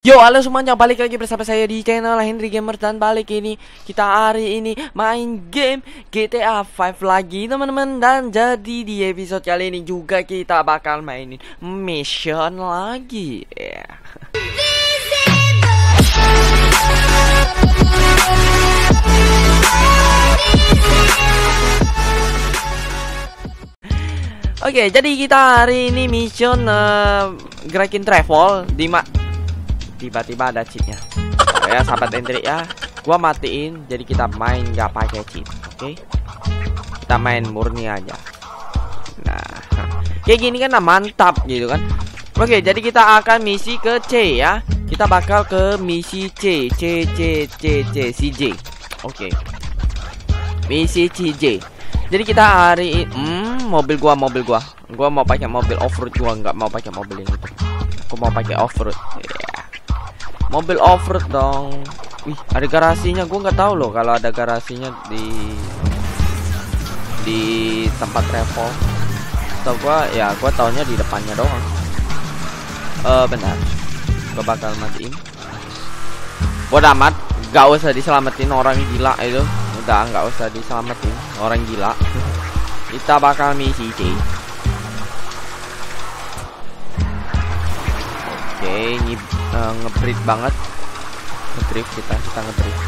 Yo, halo semuanya, balik lagi bersama saya di channel Henry Gamer. Dan balik ini, kita hari ini main game GTA 5 lagi teman-teman. Dan jadi di episode kali ini juga kita bakal mainin mission lagi, yeah. Oke, jadi kita hari ini mission gerakin travel di tiba-tiba ada cheatnya. Oh ya sahabat Henry ya, gua matiin, jadi kita main nggak pakai cheat. Oke, kita main murni aja. Nah, kayak gini kan, nah mantap gitu kan. Oke, jadi kita akan misi ke C ya. Kita bakal ke misi C. Oke, misi CJ. Jadi kita hari ini mobil gua mau pakai mobil offroad, gua nggak mau pakai mobil yang itu. Aku mau pakai offroad. Mobil offroad dong. Wih, ada garasinya. Gue nggak tahu loh kalau ada garasinya di tempat travel. Atau gue taunya di depannya doang. Benar. Gue bakal matiin. Bodoh amat. Gak usah diselamatin orang gila itu. Udah nggak usah diselamatin orang gila. Kita bakal misi C. Oke, ngebreak banget. Ngedrift kita ngedrift.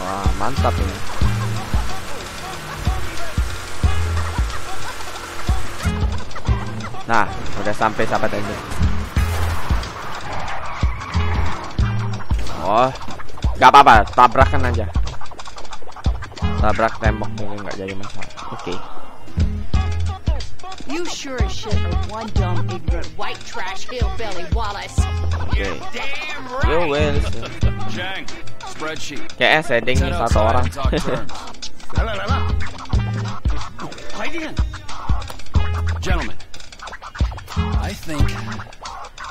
Wah, mantap ini. Nah, udah sampai sahabat ini. Oh, nggak apa-apa, tabrakan aja. Tabrak tembok mungkin nggak jadi masalah. Oke. You sure as shit are one dumb ignorant white trash hillbilly Wallace. Okay. Damn right. Yo Will. Chang. Spreadsheet. Kayak setting nih satu orang. Gentlemen. I think.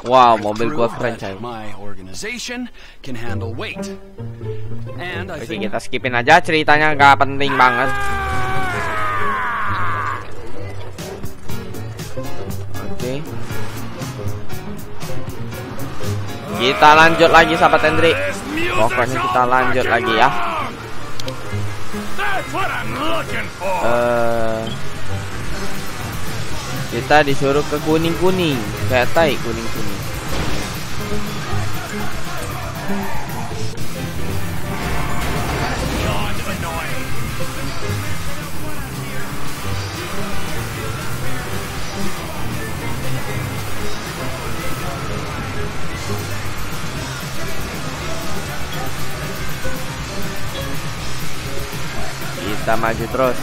Wow, mobil gua keren coy. My organization can handle weight. And I think kita skipin aja, ceritanya nggak penting banget. Kita lanjut lagi sahabat Henry. Pokoknya kita lanjut lagi ya. Kita disuruh ke kuning-kuning. Kayak tai kuning-kuning. Kita maju terus.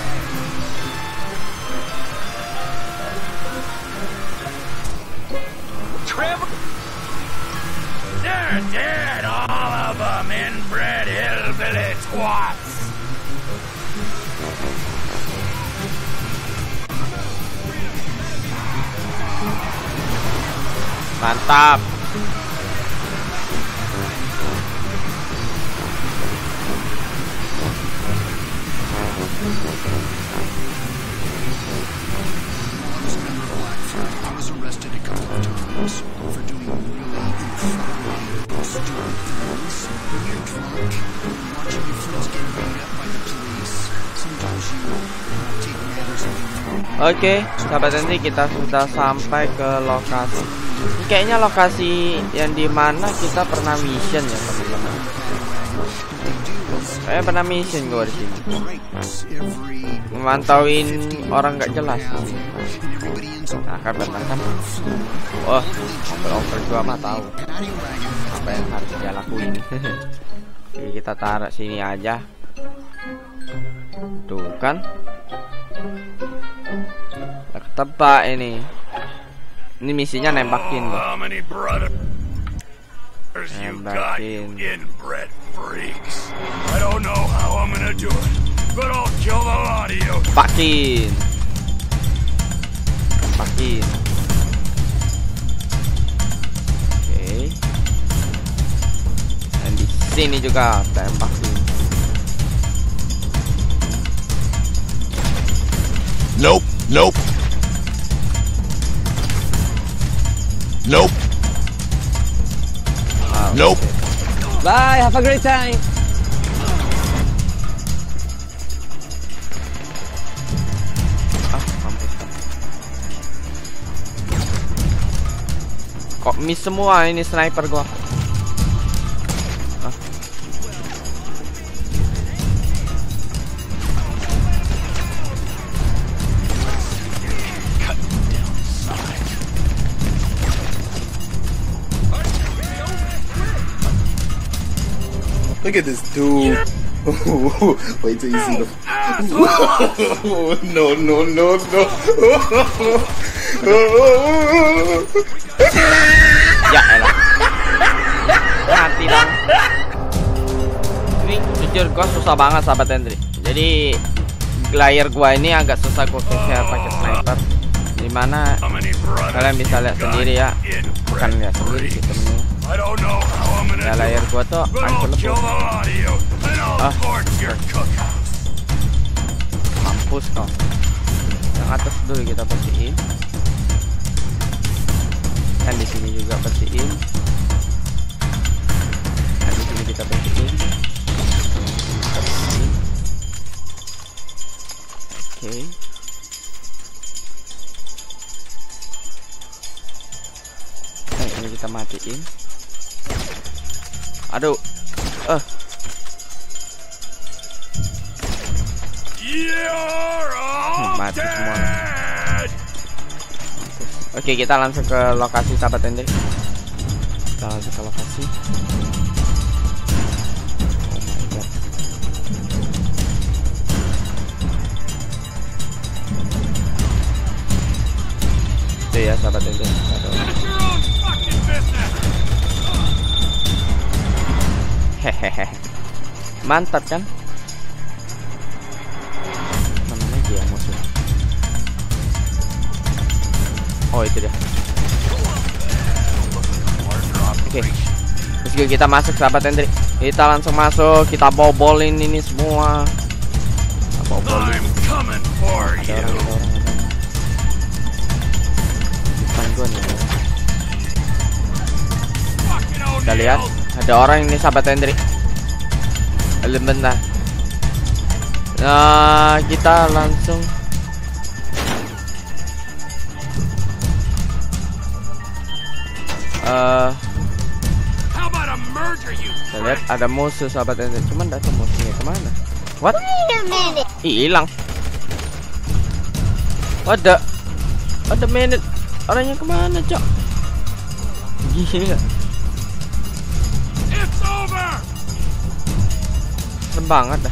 Mantap. Oke, sahabat Henry, kita sudah sampai ke lokasi. Ini kayaknya lokasi yang dimana kita pernah mission ya teman-teman. Saya pernah mission gue di sini. Memantauin orang nggak jelas. Nah, kan. Oh, over gua mah tahu apa yang harus dia lakuin. Jadi kita taruh sini aja. Tuh kan. Tebak ini. Ini misinya nembakin loh. Nembakin. Pakin. Oke. Dan di sini juga tembakin. Nope. Nope. Wow, nope. Okay. Bye, have a great time. Kok miss semua ini sniper gua. Look at this dude. Wait till you see the. No, no, no, no. Ya elah. Mati dong. Ini jujur gua susah banget sahabat Henry. Jadi player gua ini agak susah gua share pakai sniper. Dimana kalian bisa lihat sendiri ya. Bukan lihat sendiri gitu nih. Ya layar gua tuh ancur lebur. Mampus kau. Yang atas dulu kita bersihin. Dan di sini juga bersihin. Dan di sini kita bersihin. Oke. Nah, ini kita matiin. Aduh, mati semua. Oke, kita langsung ke lokasi sahabat Henry. Kita langsung ke lokasi. Itu ya sahabat Henry. Hehehe, mantap kan? Namanya dia musuh. Oh itu dia. Oke, terus kita masuk sahabat Henry. Kita langsung masuk, kita bobolin ini semua. Bobolin. Ada orang-orang. Depan nih. Kita lihat. Ada orang ini sahabat Henry. Bentar. Nah, kita langsung. Kita lihat ada musuh sahabat Henry. Cuman datang musuhnya kemana? What? Ih, hilang. Ada minute. Orangnya kemana cok? Gila. Serem banget dah.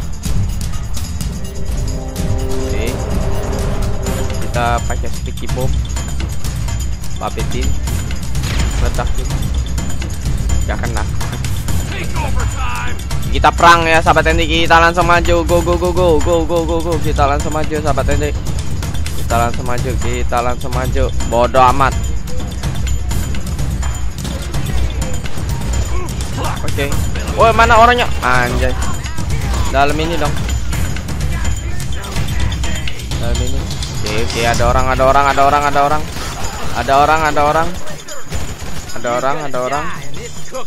Oke, kita pakai sticky bomb, papetin, letakin, gak kena. Kita perang ya sahabat Henry, kita langsung maju, go go go go go go go go, kita langsung maju sahabat Henry, kita langsung maju, bodo amat. Oke, woi mana orangnya? Anjay. Dalam ini dong. Dalam ini. Oke, ada orang.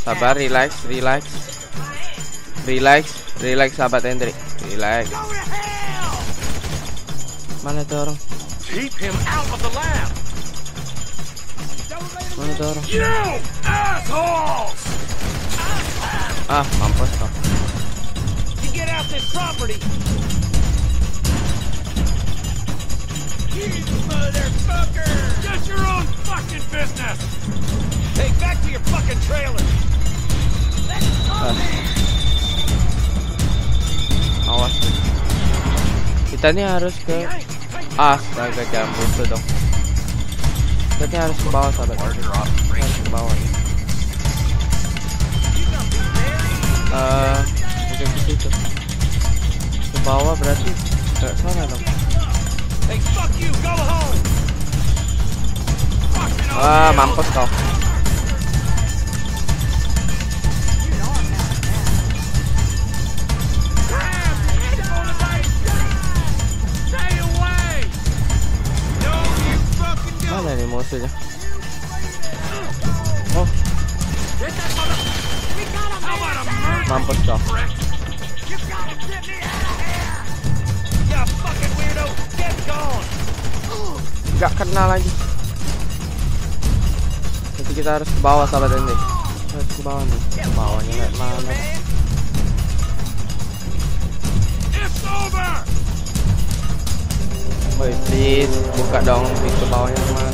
Sabar, relax sahabat Henry. Relax. Mana tuh orang? Ah, mampus kau. Get out this property. You motherfucker. Get your own fucking business. Take back to your fucking trailer. Let's go. Awas. Kita ini harus ke astaga jambu tuh dong. Kita harus ke bawah sahabat. Harus ke bawah. Bukan ke situ. Ke bawah berarti ke sana dong. Wah, mampus kau. Mana nih musuhnya? Oh. Mampus, cok. Gak kena lagi. Nanti kita harus ke bawah, sahabat ini. Harus ke bawah nih. Bawahnya naik mana? Woi, please buka dong pintu bawahnya kemana?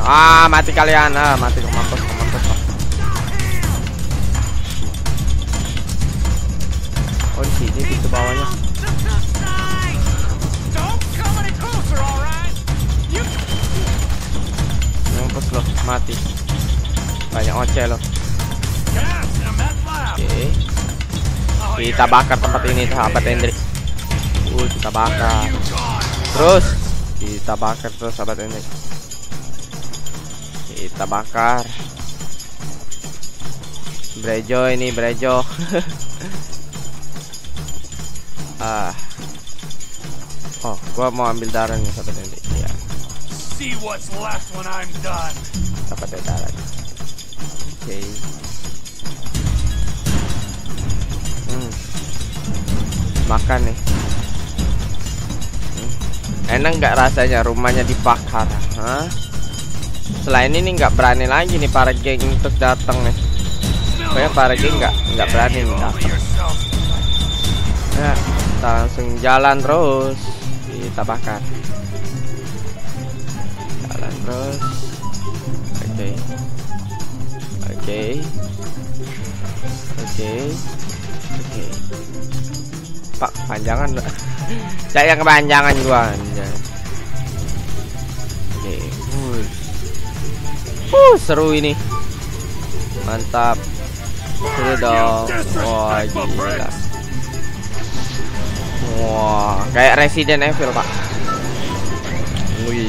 Ah, mati kalian, ah mati, mampus, mampus. Oh, di sini pintu bawahnya. Mampus loh, mati. Banyak oceh loh. Oke. Kita bakar tempat ini, sahabat Hendry. Kita bakar. Terus kita bakar terus, sahabat Hendry. Kita bakar. Brejo ini, brejo. Ah. Oh, gua mau ambil darah nih, sahabat Hendry. Ya. See what's left when I'm done. Dapat darah. Oke. Okay. Makan nih, enak nggak rasanya rumahnya dibakar? Hah? Selain ini nggak berani lagi nih para geng untuk datang nih. Pokoknya para geng nggak berani nih datang. Nah, kita langsung jalan terus, kita bakar. Jalan terus. Oke, oke, oke, oke. Pak, panjangan. Saya kepanjangan gua. Oke. Seru ini. Mantap. Seru dong. Wah, gila. Wah, kayak Resident Evil, Pak. Wih.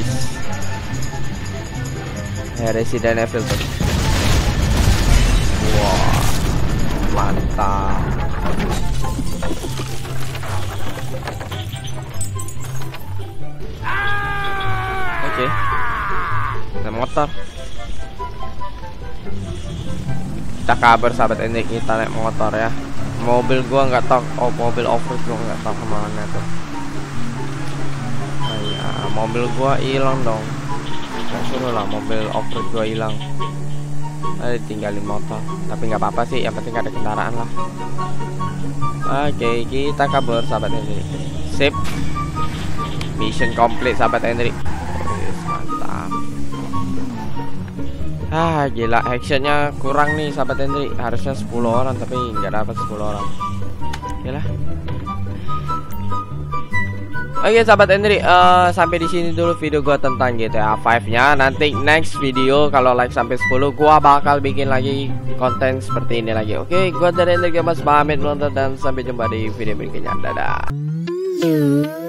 Kayak Resident Evil tuh. Wah. Mantap. Oke, ada motor. Kita kabar sahabat Hendry, kita naik motor ya. Mobil gua nggak tahu, oh mobil off-road gua nggak tahu kemana tuh. Oh, iya, mobil gua hilang dong. Nggak suruh lah mobil off-road gua hilang. Tinggalin motor, tapi nggak apa-apa sih. Yang penting ada kendaraan lah. Oke, kita kabar sahabat Hendry. Sip, mission complete sahabat Hendry. Ah gila, actionnya kurang nih sahabat Hendry. Harusnya 10 orang tapi nggak dapat 10 orang. Gila. Oke sahabat Hendry, sampai di sini dulu video gua tentang GTA 5-nya. Nanti next video kalau like sampai 10 gua bakal bikin lagi konten seperti ini lagi. Oke, gua dari Henry Gamer pamit nonton dan sampai jumpa di video berikutnya. Dadah.